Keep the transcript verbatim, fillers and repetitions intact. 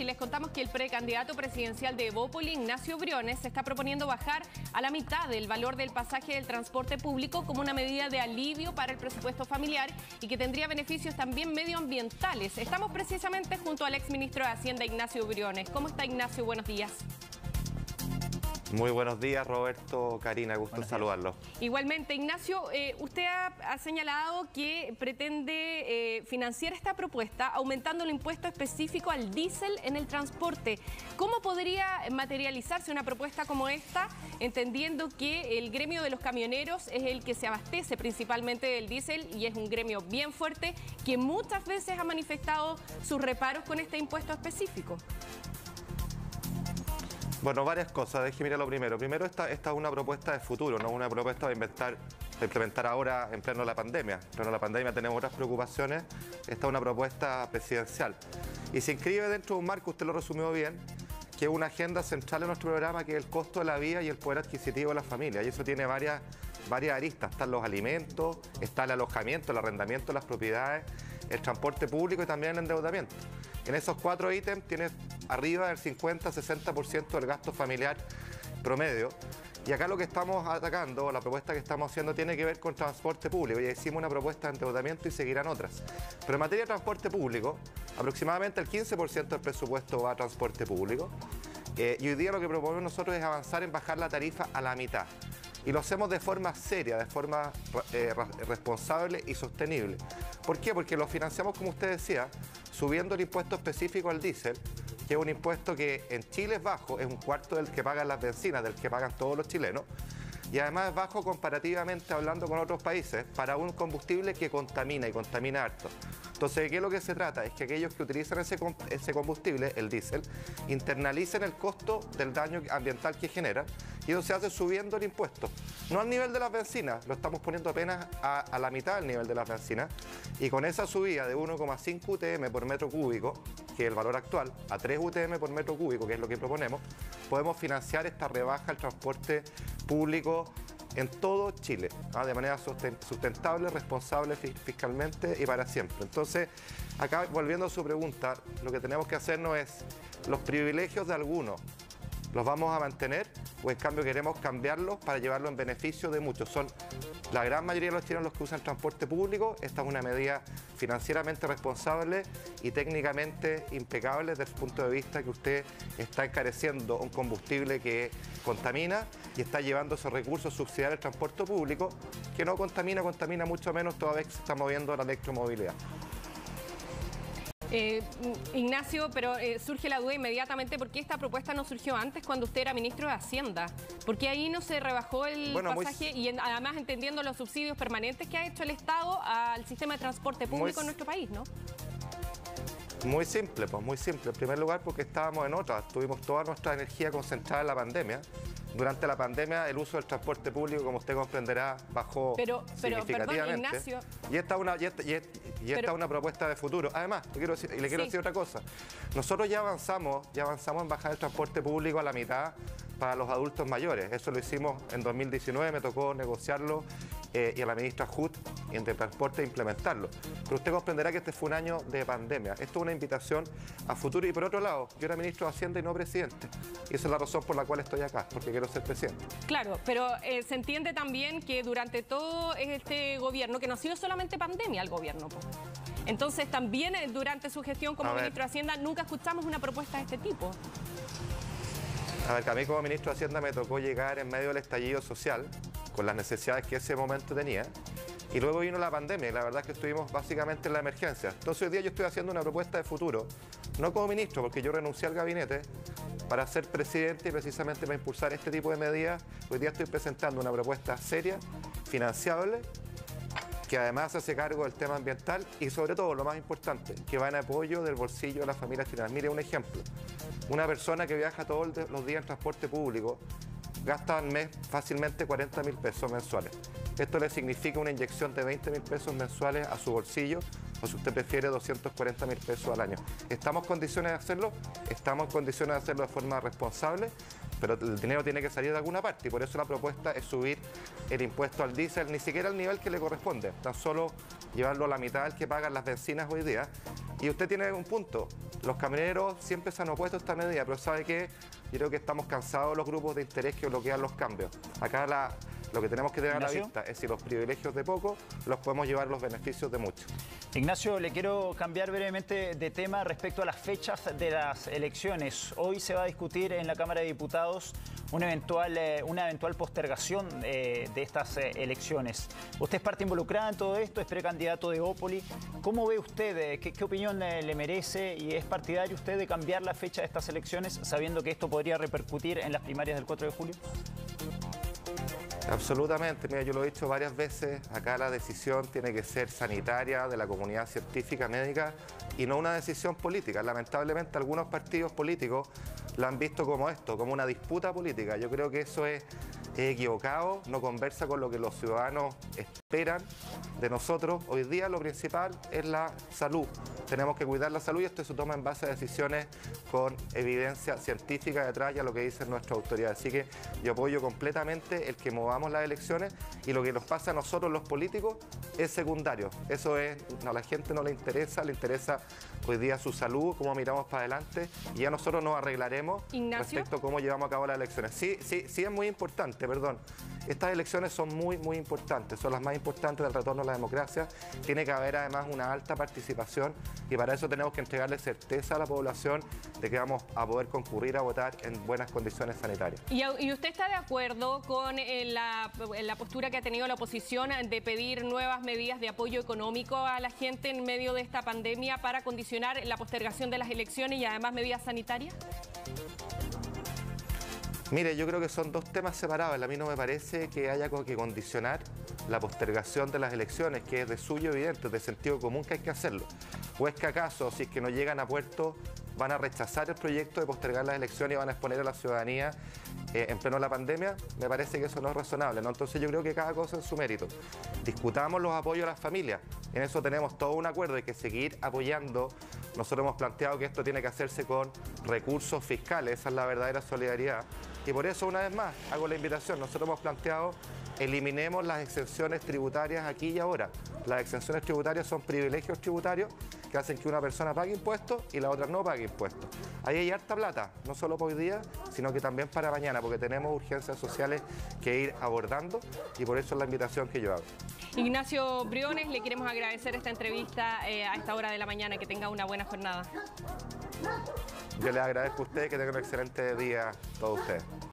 y les contamos que el precandidato presidencial de Evópoli, Ignacio Briones, se está proponiendo bajar a la mitad del valor del pasaje del transporte público como una medida de alivio para el presupuesto familiar y que tendría beneficios también medioambientales. Estamos precisamente junto al exministro de Hacienda, Ignacio Briones. ¿Cómo está, Ignacio? Buenos días. Muy buenos días, Roberto, Karina, gusto saludarlos. Igualmente, Ignacio, eh, usted ha, ha señalado que pretende eh, financiar esta propuesta aumentando el impuesto específico al diésel en el transporte. ¿Cómo podría materializarse una propuesta como esta, entendiendo que el gremio de los camioneros es el que se abastece principalmente del diésel y es un gremio bien fuerte que muchas veces ha manifestado sus reparos con este impuesto específico? Bueno, varias cosas, déjeme mirar lo primero. Primero, esta, esta es una propuesta de futuro, no una propuesta de, inventar, de implementar ahora en pleno de la pandemia. En pleno de la pandemia tenemos otras preocupaciones, esta es una propuesta presidencial. Y se inscribe dentro de un marco, usted lo resumió bien, que es una agenda central en nuestro programa, que es el costo de la vida y el poder adquisitivo de la familia. Y eso tiene varias, varias aristas, están los alimentos, está el alojamiento, el arrendamiento de las propiedades, el transporte público y también el endeudamiento. En esos cuatro ítems tienes arriba del cincuenta a sesenta por ciento del gasto familiar promedio. Y acá lo que estamos atacando, la propuesta que estamos haciendo, tiene que ver con transporte público. Ya hicimos una propuesta de endeudamiento y seguirán otras. Pero en materia de transporte público, aproximadamente el quince por ciento del presupuesto va a transporte público. Eh, y hoy día lo que proponemos nosotros es avanzar en bajar la tarifa a la mitad. Y lo hacemos de forma seria, de forma eh, responsable y sostenible. ¿Por qué? Porque lo financiamos, como usted decía, subiendo el impuesto específico al diésel, que es un impuesto que en Chile es bajo, es un cuarto del que pagan las bencinas, del que pagan todos los chilenos, y además es bajo comparativamente hablando con otros países para un combustible que contamina y contamina harto. Entonces, ¿qué es lo que se trata? Es que aquellos que utilizan ese, ese combustible, el diésel, internalicen el costo del daño ambiental que genera, y eso se hace subiendo el impuesto. No al nivel de las bencinas, lo estamos poniendo apenas a, a la mitad del nivel de las bencinas, y con esa subida de uno coma cinco U T M por metro cúbico, que es el valor actual, a tres U T M por metro cúbico, que es lo que proponemos, podemos financiar esta rebaja al transporte público en todo Chile, ¿ah? de manera sustentable, responsable fiscalmente y para siempre. Entonces, acá volviendo a su pregunta, lo que tenemos que hacernos es, los privilegios de algunos, ¿los vamos a mantener o en cambio queremos cambiarlos para llevarlo en beneficio de muchos? Son la gran mayoría de los chilenos los que usan transporte público. Esta es una medida financieramente responsable y técnicamente impecable desde el punto de vista que usted está encareciendo un combustible que contamina y está llevando esos recursos subsidiarios al transporte público, que no contamina, contamina mucho menos toda vez que se está moviendo la electromovilidad. Eh, Ignacio, pero eh, surge la duda inmediatamente, ¿por qué esta propuesta no surgió antes cuando usted era ministro de Hacienda? ¿Por qué ahí no se rebajó el bueno, pasaje muy... y en, además entendiendo los subsidios permanentes que ha hecho el Estado al sistema de transporte público muy... en nuestro país, ¿no? Muy simple, pues muy simple. En primer lugar, porque estábamos en otra, tuvimos toda nuestra energía concentrada en la pandemia. Durante la pandemia el uso del transporte público, como usted comprenderá, bajó pero, pero, significativamente. Perdón, Ignacio. Y esta es una, y esta, y esta, y esta pero, una propuesta de futuro. Además, le quiero decir, le quiero sí. decir otra cosa. Nosotros ya avanzamos, ya avanzamos en bajar el transporte público a la mitad para los adultos mayores. Eso lo hicimos en dos mil diecinueve, me tocó negociarlo eh, y a la ministra Hutt y entre transporte implementarlo. Pero usted comprenderá que este fue un año de pandemia. Esto es una invitación a futuro. Y por otro lado, yo era ministro de Hacienda y no presidente. Y esa es la razón por la cual estoy acá, porque quiero ser presidente. Claro, pero eh, se entiende también que durante todo este gobierno, que no ha sido solamente pandemia el gobierno, pues. Entonces también durante su gestión como ministro de Hacienda nunca escuchamos una propuesta de este tipo. A ver, que a mí como ministro de Hacienda me tocó llegar en medio del estallido social, con las necesidades que ese momento tenía, y luego vino la pandemia y la verdad es que estuvimos básicamente en la emergencia. Entonces hoy día yo estoy haciendo una propuesta de futuro, no como ministro, porque yo renuncié al gabinete para ser presidente y precisamente para impulsar este tipo de medidas. Hoy día estoy presentando una propuesta seria, financiable, que además hace cargo del tema ambiental y sobre todo, lo más importante, que va en apoyo del bolsillo de las familias chilenas. Mire un ejemplo, una persona que viaja todos los días en transporte público gasta al mes fácilmente cuarenta mil pesos mensuales. Esto le significa una inyección de veinte mil pesos mensuales a su bolsillo, o si usted prefiere doscientos cuarenta mil pesos al año. ¿Estamos en condiciones de hacerlo? Estamos en condiciones de hacerlo de forma responsable, pero el dinero tiene que salir de alguna parte y por eso la propuesta es subir el impuesto al diésel, ni siquiera al nivel que le corresponde, tan solo llevarlo a la mitad del que pagan las bencinas hoy día. Y usted tiene un punto, Los camioneros siempre se han opuesto a esta medida, pero ¿sabe qué? Yo creo que estamos cansados de los grupos de interés que bloquean los cambios. Acá la, lo que tenemos que tener a la vista es si los privilegios de poco los podemos llevar los beneficios de muchos. Ignacio, le quiero cambiar brevemente de tema respecto a las fechas de las elecciones. Hoy se va a discutir en la Cámara de Diputados una eventual, eh, una eventual postergación eh, de estas eh, elecciones. Usted es parte involucrada en todo esto, es precandidato de Evópoli. ¿Cómo ve usted? Eh, qué, ¿Qué opinión eh, le merece? ¿Y es partidario usted de cambiar la fecha de estas elecciones sabiendo que esto podría repercutir en las primarias del cuatro de julio? Absolutamente, mira, yo lo he dicho varias veces, acá la decisión tiene que ser sanitaria, de la comunidad científica, médica, y no una decisión política. Lamentablemente algunos partidos políticos la han visto como esto, como una disputa política. Yo creo que eso es equivocado, no conversa con lo que los ciudadanos esperan de nosotros. Hoy día lo principal es la salud. Tenemos que cuidar la salud y esto se toma en base a decisiones con evidencia científica detrás y a lo que dicen nuestras autoridades. Así que yo apoyo completamente el que movamos las elecciones y lo que nos pasa a nosotros los políticos es secundario. Eso es, no, a la gente no le interesa, le interesa hoy día su salud, cómo miramos para adelante y ya nosotros nos arreglaremos, Ignacio, respecto a cómo llevamos a cabo las elecciones. Sí, sí, sí es muy importante, perdón. Estas elecciones son muy, muy importantes, son las más importantes del retorno a la democracia. Tiene que haber además una alta participación y para eso tenemos que entregarle certeza a la población de que vamos a poder concurrir a votar en buenas condiciones sanitarias. ¿Y, y usted está de acuerdo con eh, la, la postura que ha tenido la oposición de pedir nuevas medidas de apoyo económico a la gente en medio de esta pandemia para condicionar la postergación de las elecciones y además medidas sanitarias? Mire, yo creo que son dos temas separados. A mí no me parece que haya que condicionar la postergación de las elecciones, que es de suyo evidente, de sentido común que hay que hacerlo. ¿O es que acaso, si es que no llegan a puerto, van a rechazar el proyecto de postergar las elecciones y van a exponer a la ciudadanía eh, en pleno de la pandemia? Me parece que eso no es razonable, ¿no? Entonces yo creo que cada cosa en su mérito. Discutamos los apoyos a las familias. En eso tenemos todo un acuerdo, hay que seguir apoyando. Nosotros hemos planteado que esto tiene que hacerse con recursos fiscales, esa es la verdadera solidaridad. Y por eso, una vez más, hago la invitación. Nosotros hemos planteado, eliminemos las exenciones tributarias aquí y ahora. Las exenciones tributarias son privilegios tributarios que hacen que una persona pague impuestos y la otra no pague impuestos. Ahí hay harta plata, no solo para hoy día, sino que también para mañana, porque tenemos urgencias sociales que ir abordando y por eso es la invitación que yo hago. Ignacio Briones, le queremos agradecer esta entrevista eh, a esta hora de la mañana. Que tenga una buena jornada. Yo les agradezco a ustedes, que tengan un excelente día todos ustedes.